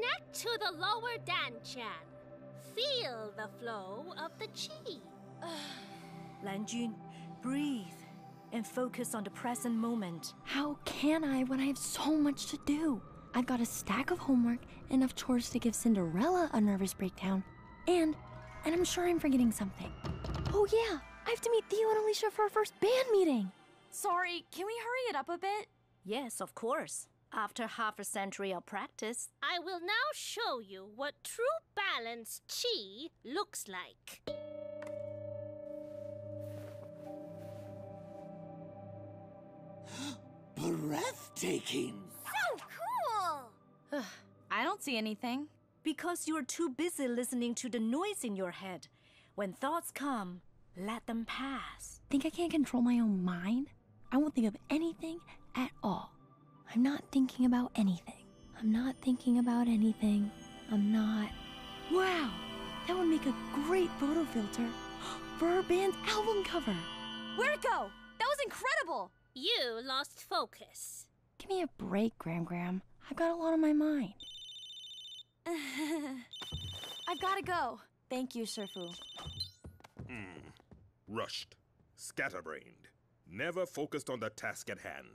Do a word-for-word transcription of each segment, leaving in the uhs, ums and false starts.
Connect to the lower danchan. Feel the flow of the chi. Lan Jun, breathe and focus on the present moment. How can I when I have so much to do? I've got a stack of homework, enough chores to give Cinderella a nervous breakdown, and, and I'm sure I'm forgetting something. Oh yeah, I have to meet Theo and Alicia for our first band meeting. Sorry, can we hurry it up a bit? Yes, of course. After half a century of practice, I will now show you what true balanced chi looks like. Breathtaking! So cool! I don't see anything. Because you're too busy listening to the noise in your head. When thoughts come, let them pass. Think I can't control my own mind? I won't think of anything at all. I'm not thinking about anything. I'm not thinking about anything. I'm not... Wow! That would make a great photo filter for our band's album cover! Where'd it go? That was incredible! You lost focus. Give me a break, Gram Gram. I've got a lot on my mind. I've gotta go. Thank you, Surfu. Mm. Rushed. Scatterbrained. Never focused on the task at hand.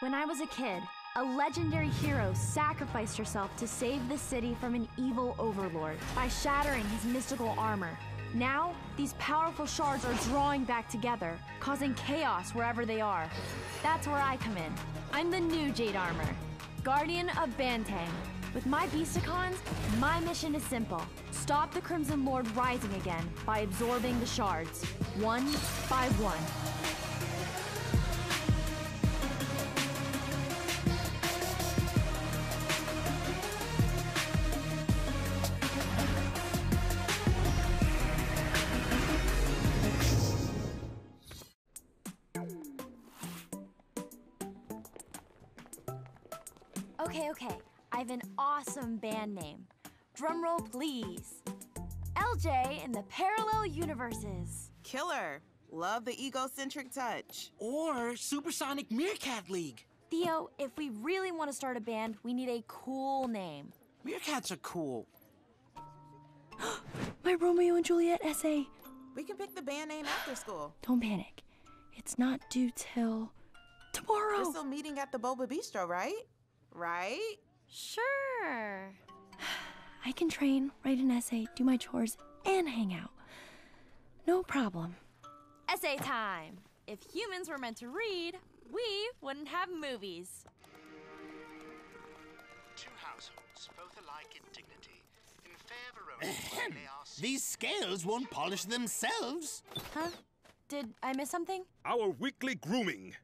When I was a kid, a legendary hero sacrificed herself to save the city from an evil overlord by shattering his mystical armor. Now, these powerful shards are drawing back together, causing chaos wherever they are. That's where I come in. I'm the new Jade Armor, Guardian of Bantang. With my Beasticons, my mission is simple. Stop the Crimson Lord rising again by absorbing the shards, one by one. Okay, okay, I have an awesome band name. Drumroll, please. L J in the Parallel Universes. Killer. Love the egocentric touch. Or Supersonic Meerkat League. Theo, if we really want to start a band, we need a cool name. Meerkats are cool. My Romeo and Juliet essay. We can pick the band name after school. Don't panic. It's not due till tomorrow. We're still meeting at the Boba Bistro, right? Right? Sure. I can train, write an essay, do my chores, and hang out. No problem. Essay time. If humans were meant to read, we wouldn't have movies. Two households, both alike in dignity. In fair Verona, they are... These scales won't polish themselves. Huh? Did I miss something? Our weekly grooming.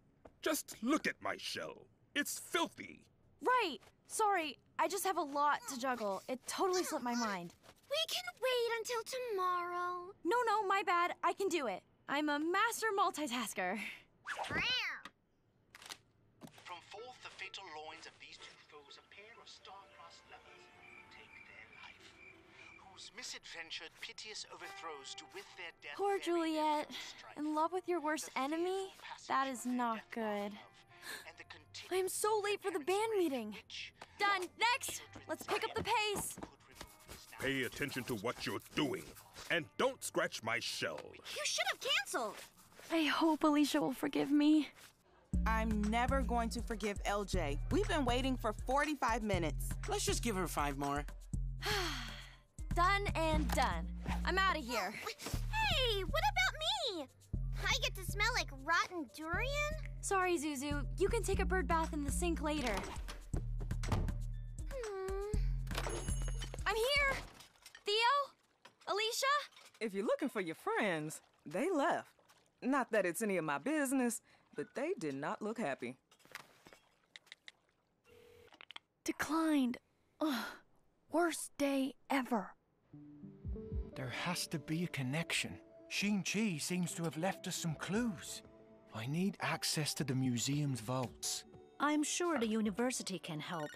Just look at my shell. It's filthy. Right! Sorry, I just have a lot to juggle. It totally slipped my mind. We can wait until tomorrow. No, no, my bad. I can do it. I'm a master multitasker. From forth the fatal loins of these two foes, a pair of star-crossed lovers take their life, whose misadventured, piteous overthrows do with their death... Poor Juliet. In love with your worst enemy? That is not good. I am so late for the band meeting. Done. Next. Let's pick up the pace. Pay attention to what you're doing, and don't scratch my shell. You should have canceled. I hope Alicia will forgive me. I'm never going to forgive L J. We've been waiting for forty-five minutes. Let's just give her five more. Done and done. I'm out of here. Hey, what about me? I get to smell like rotten durian? Sorry, Zuzu. You can take a bird bath in the sink later. Hmm. I'm here! Theo? Alicia? If you're looking for your friends, they left. Not that it's any of my business, but they did not look happy. Declined. Ugh. Worst day ever. There has to be a connection. Shinji seems to have left us some clues. I need access to the museum's vaults. I'm sure the university can help.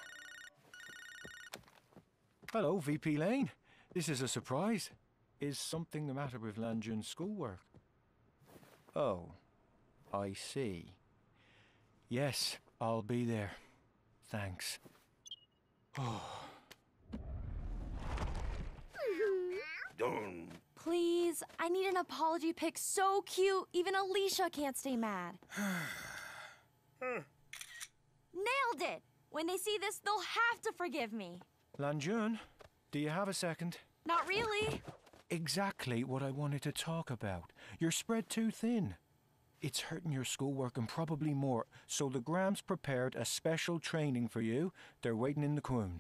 Hello, V P Lane. This is a surprise. Is something the matter with Lan Jun's schoolwork? Oh, I see. Yes, I'll be there. Thanks. Oh. Please, I need an apology pic so cute, even Alicia can't stay mad. Nailed it! When they see this, they'll have to forgive me. Lan Jun, do you have a second? Not really. Exactly what I wanted to talk about. You're spread too thin. It's hurting your schoolwork and probably more, so the Grams prepared a special training for you. They're waiting in the coon.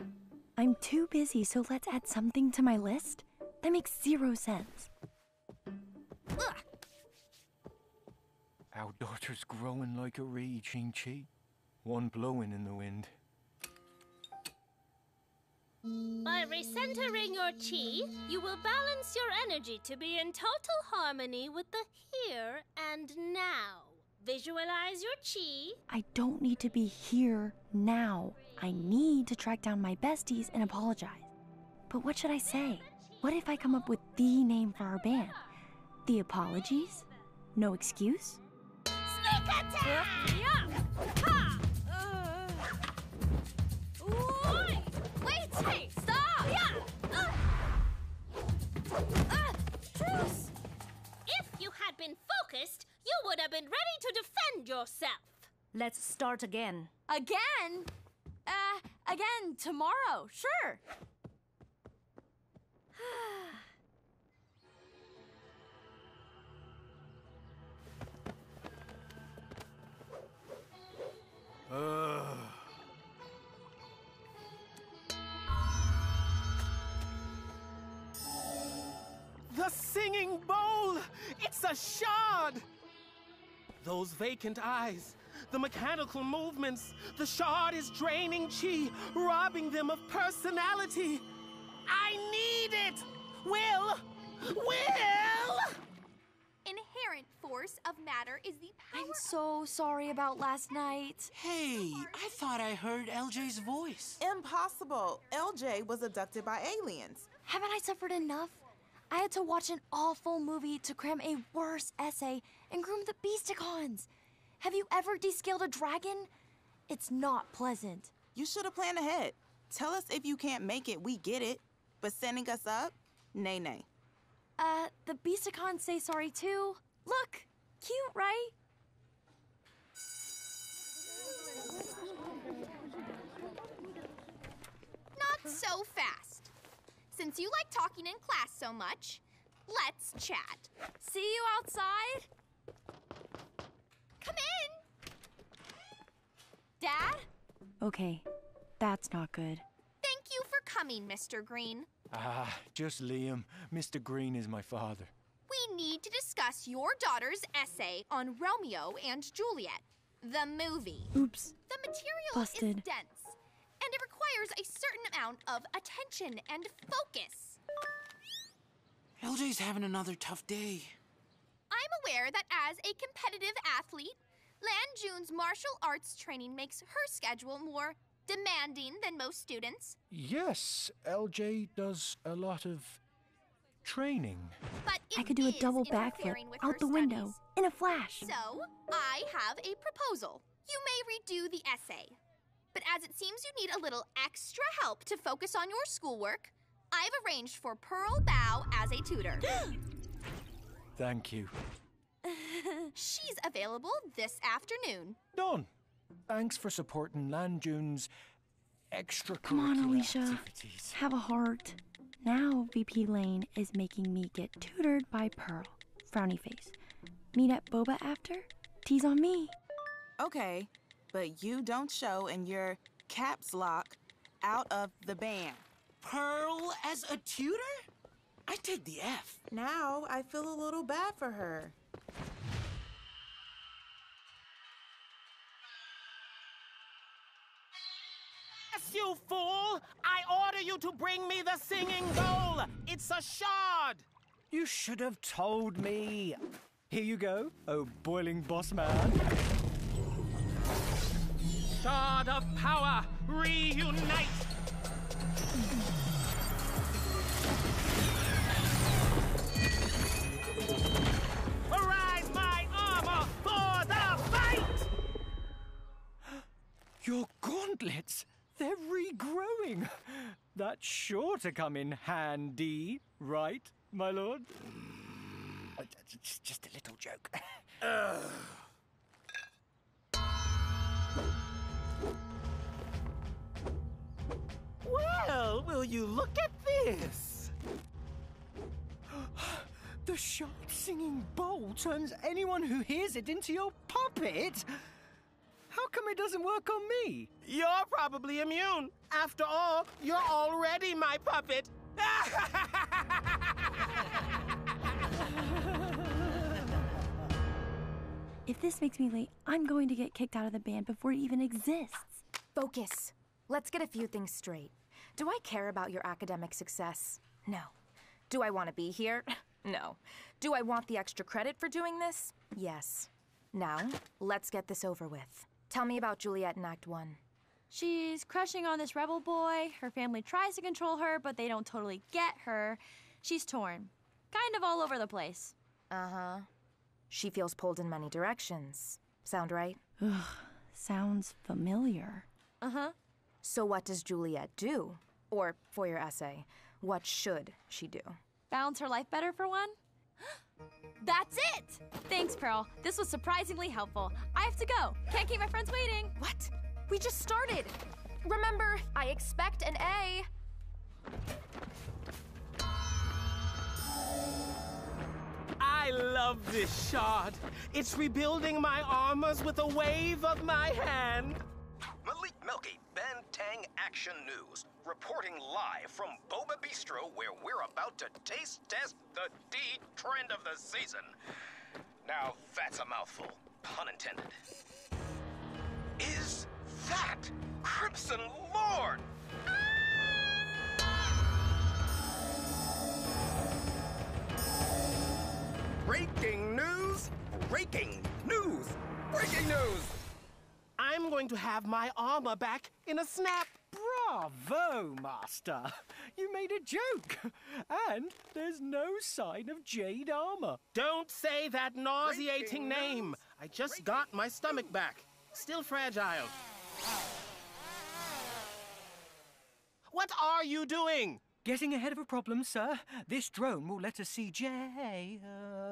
I'm too busy, so let's add something to my list? That makes zero sense. Ugh. Our daughter's growing like a reed, Shinji. One blowing in the wind. By recentering your chi, you will balance your energy to be in total harmony with the here and now. Visualize your chi. I don't need to be here now. I need to track down my besties and apologize. But what should I say? What if I come up with the name for our band? The Apologies? No excuse? Sneak attack! Ha! Uh. Oi! Wait! Hey! Stop! Yeah! Uh. Uh. Truce! If you had been focused, you would have been ready to defend yourself. Let's start again. Again? Uh, again tomorrow, sure. uh. The singing bowl! It's a shard! Those vacant eyes, the mechanical movements, the shard is draining chi, robbing them of personality. I need it! Will! Will! Inherent force of matter is the power. I'm so sorry about last night. Hey, I thought I heard L J's voice. Impossible. L J was abducted by aliens. Haven't I suffered enough? I had to watch an awful movie to cram a worse essay and groom the Beasticons. Have you ever descaled a dragon? It's not pleasant. You should have planned ahead. Tell us if you can't make it, we get it. But sending us up? Nay, nay. Uh, the Beasticons say sorry too. Look, cute, right? Not so fast. Since you like talking in class so much, let's chat. See you outside? Come in! Dad? Okay, that's not good. Thank you for coming, Mister Green. Ah, just Liam. Mister Green is my father. We need to discuss your daughter's essay on Romeo and Juliet, the movie. Oops. The material Busted. Is dense, and it requires a certain amount of attention and focus. L J's having another tough day. I'm aware that as a competitive athlete, Lan Jun's martial arts training makes her schedule more demanding than most students? Yes, L J does a lot of training. But I could do a double backflip out the window in a flash. So, I have a proposal. You may redo the essay. But as it seems you need a little extra help to focus on your schoolwork, I've arranged for Pearl Bao as a tutor. Thank you. She's available this afternoon. Done. Thanks for supporting Lan Jun's extracurricular Come on, Alicia. Activities. Have a heart. Now V P Lane is making me get tutored by Pearl. Frowny face. Meet at Boba after? Tease on me. Okay, but you don't show in your caps lock out of the band. Pearl as a tutor? I take the F. Now I feel a little bad for her. You fool! I order you to bring me the singing bowl! It's a shard! You should have told me. Here you go, oh boiling boss man. Shard of power, reunite! Arise, my armor, for the fight! Your gauntlets, they're regrowing. That's sure to come in handy, right, my lord? Mm. Just a little joke. uh. Well, will you look at this? The sharp singing bowl turns anyone who hears it into your puppet? How come it doesn't work on me? You're probably immune. After all, you're already my puppet. If this makes me late, I'm going to get kicked out of the band before it even exists. Focus. Let's get a few things straight. Do I care about your academic success? No. Do I want to be here? No. Do I want the extra credit for doing this? Yes. Now, let's get this over with. Tell me about Juliet in Act one. She's crushing on this rebel boy. Her family tries to control her, but they don't totally get her. She's torn. Kind of all over the place. Uh-huh. She feels pulled in many directions. Sound right? Ugh. Sounds familiar. Uh-huh. So what does Juliet do? Or, for your essay, what should she do? Balance her life better, for one? That's it! Thanks, Pearl. This was surprisingly helpful. I have to go. Can't keep my friends waiting. What? We just started. Remember, I expect an A. I love this shard. It's rebuilding my armors with a wave of my hand. Milky Bantang Action News, reporting live from Boba Bistro, where we're about to taste test the D trend of the season. Now that's a mouthful, pun intended. Is that Crimson Lord? Breaking news, breaking news, breaking news! I'm going to have my armor back in a snap. Bravo, Master. You made a joke. And there's no sign of Jade Armor. Don't say that nauseating name. I just got my stomach back. Still fragile. What are you doing? Getting ahead of a problem, sir. This drone will let us see Jay.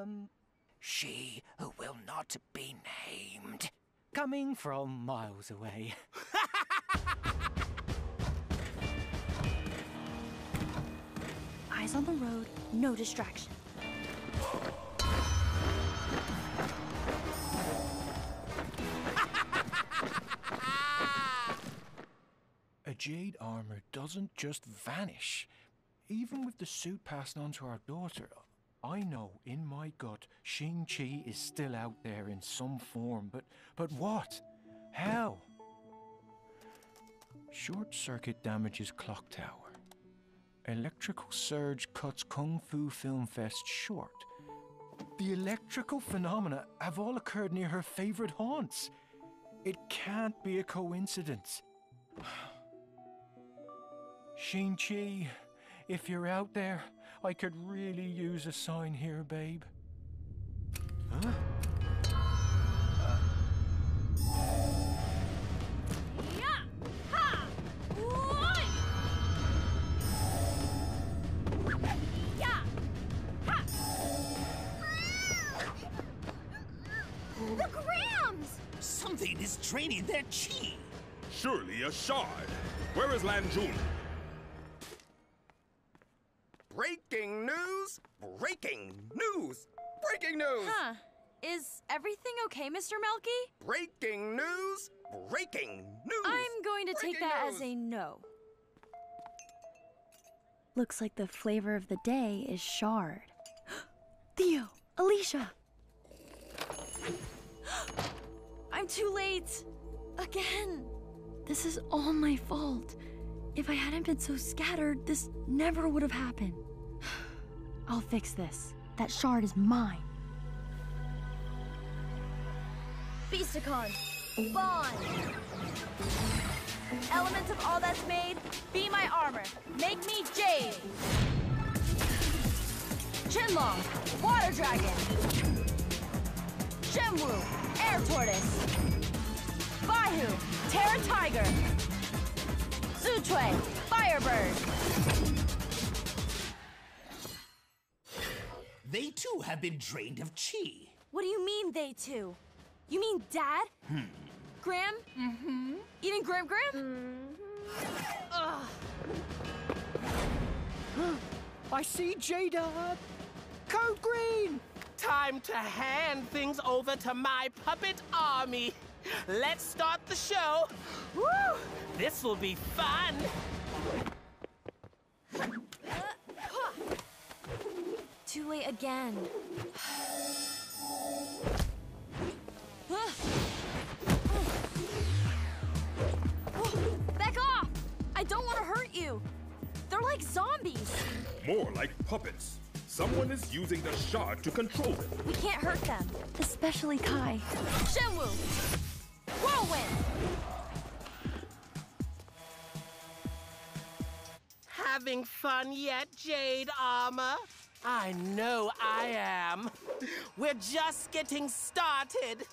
Um, she who will not be named. Coming from miles away. Eyes on the road, no distraction. A jade armor doesn't just vanish. Even with the suit passed on to our daughter, I know, in my gut, Shinji is still out there in some form, but but what? How? Short circuit damages clock tower. Electrical surge cuts Kung Fu Film Fest short. The electrical phenomena have all occurred near her favorite haunts. It can't be a coincidence. Shinji, if you're out there, I could really use a sign here, babe. Huh? Uh. Yeah. Ha. Yeah. Ha. The Grams! Something is draining their chi. Surely a shard. Where is Lan Jun? Breaking news! Breaking news! Breaking news! Huh. Is everything okay, Mister Melky? Breaking news! Breaking news! I'm going to breaking take that news. As a no. Looks like the flavor of the day is shard. Theo! Alicia! I'm too late! Again! This is all my fault. If I hadn't been so scattered, this never would have happened. I'll fix this. That shard is mine. Beasticons, bond! Elements of all that's made, be my armor. Make me jade! Chinlong, water dragon! Shenwu, air tortoise! Baihu, Terror Tiger. Zutwe, Firebird. They too have been drained of chi. What do you mean, they too? You mean Dad? Hmm. Graham? Mm-hmm. Eating Graham Graham? Mm-hmm. Ugh. I see Jada. Code Green! Time to hand things over to my puppet army. Let's start the show. Woo! This will be fun. Too late again. Back off! I don't want to hurt you. They're like zombies. More like puppets. Someone is using the shard to control them. We can't hurt them, especially Kai. Shenwu! Whirlwind! Having fun yet, Jade Armor? I know I am. We're just getting started.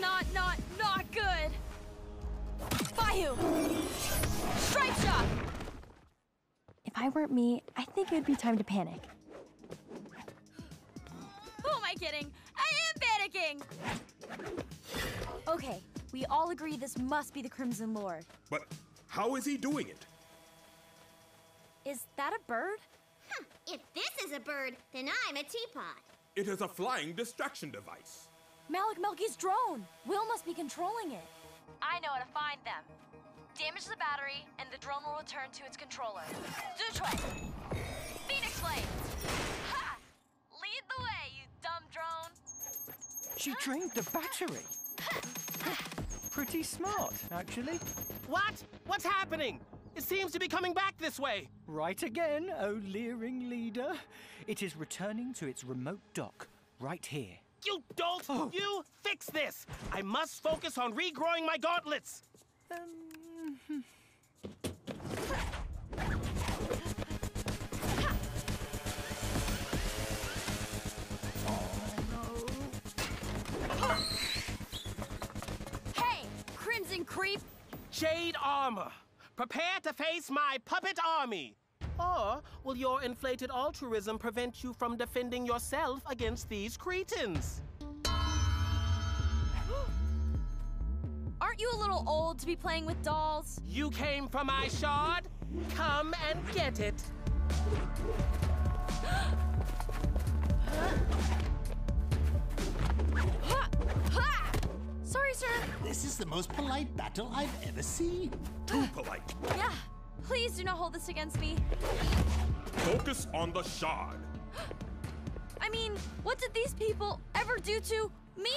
Not, not, not good. Baihu! Strike shot! If I weren't me, I think it would be time to panic. Who am I kidding? I am panicking! Okay, we all agree this must be the Crimson Lord. But how is he doing it? Is that a bird? Huh. If this is a bird, then I'm a teapot. It is a flying distraction device. Malik Melky's drone! Will must be controlling it. I know how to find them. Damage the battery, and the drone will return to its controller. Zutwe! Phoenix Blade! Ha! Lead the way, you dumb drone! She drained the battery. Pretty smart, actually. What? What's happening? It seems to be coming back this way. Right again, oh leering leader. It is returning to its remote dock, right here. You dolt! Oh. You fix this! I must focus on regrowing my gauntlets! Um... Oh, no. Hey, Crimson Creep! Jade Armor, prepare to face my puppet army! Or will your inflated altruism prevent you from defending yourself against these cretins? Aren't you a little old to be playing with dolls? You came for my shard? Come and get it. Sorry, sir. This is the most polite battle I've ever seen. Too polite. Yeah. Please do not hold this against me. Focus on the shard. I mean, what did these people ever do to me?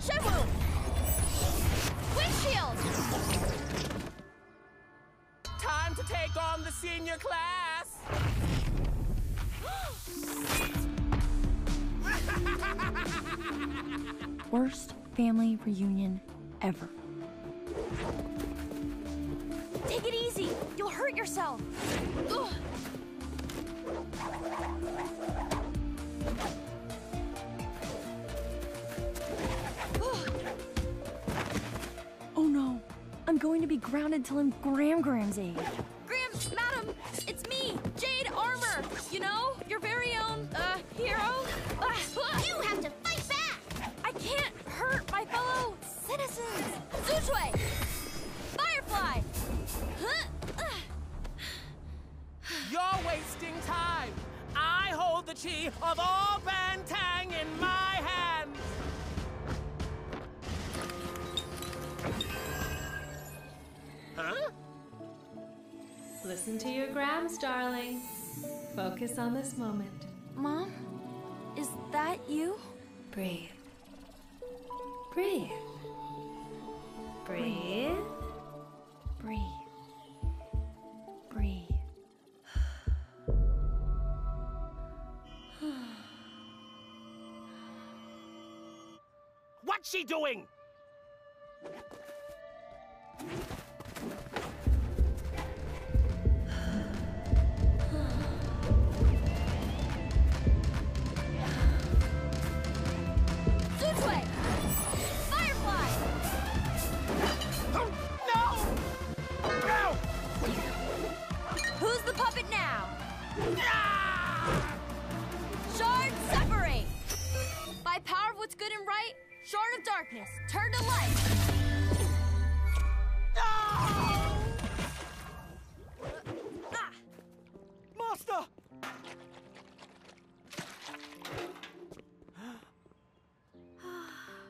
Shenwu! Windshield! Time to take on the senior class! Worst family reunion ever. Take it easy! You'll hurt yourself! Ugh. Oh no! I'm going to be grounded till I'm Graham Graham's age. Graham, madam! It's me, Jade Armor! You know, your very own, uh, hero? You have to fight back! I can't! Hurt my fellow citizens! Zutwe! Firefly! You're wasting time! I hold the chi of all Bantang in my hands! Huh? Listen to your grams, darling. Focus on this moment. Mom? Is that you? Breathe. Breathe. Breathe. Breathe. Breathe. Breathe. What's she doing? Turn to light! No! Ah! Master!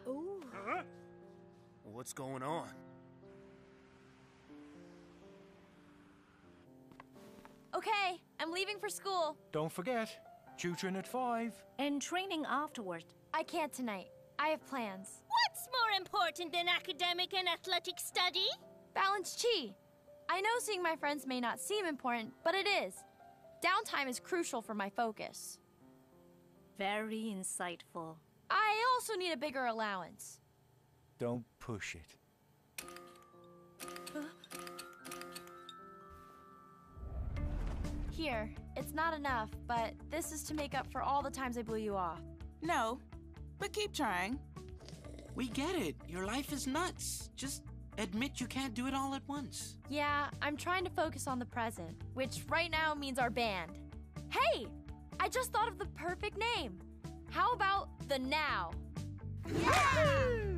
Ooh. Huh? What's going on? Okay, I'm leaving for school. Don't forget, tutoring at five. And training afterward. I can't tonight. I have plans. What's more important than academic and athletic study? Balance chi. I know seeing my friends may not seem important, but it is. Downtime is crucial for my focus. Very insightful. I also need a bigger allowance. Don't push it. Here, it's not enough, but this is to make up for all the times I blew you off. No. But keep trying. We get it. Your life is nuts. Just admit you can't do it all at once. Yeah, I'm trying to focus on the present, which right now means our band. Hey, I just thought of the perfect name. How about the Now? Yeah!